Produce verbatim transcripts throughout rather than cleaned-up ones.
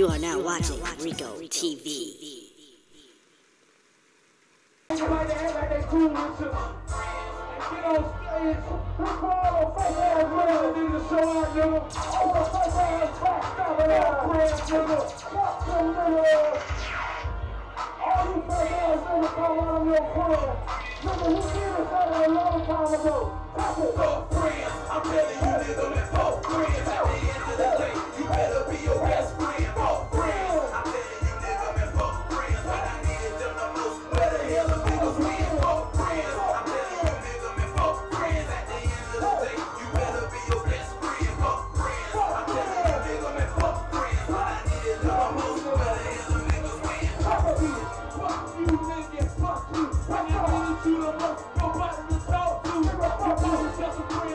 You are now watching Rico T V. Everybody act like they cool and shit. Get on stage. We call on fake ass rappers in the show out, nigga. All the fake ass backstabbing ass friends, nigga. Fuck them niggas. All you fake ass niggas come out of your crib. Nigga, who did this out a long time ago? Couple fuck friends. I'm telling you, nigga, that's fuck friends. At the end of the day, you better be your best friend. Fuck friends. I'm telling you, nigga, that's fuck friends. When I needed them the most, where the hell are niggas being fuck friends? I'm telling you, nigga, that's fuck friends. At the end of the day, you better be your best friend. Fuck friends. I'm telling you, nigga, that's fuck friends. When I needed them the most, where the hell are niggas being fuck friends? Fuck you, nigga, fuck you. When I needed you the most, nobody to talk to. You know it's just a friend.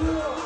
Yeah.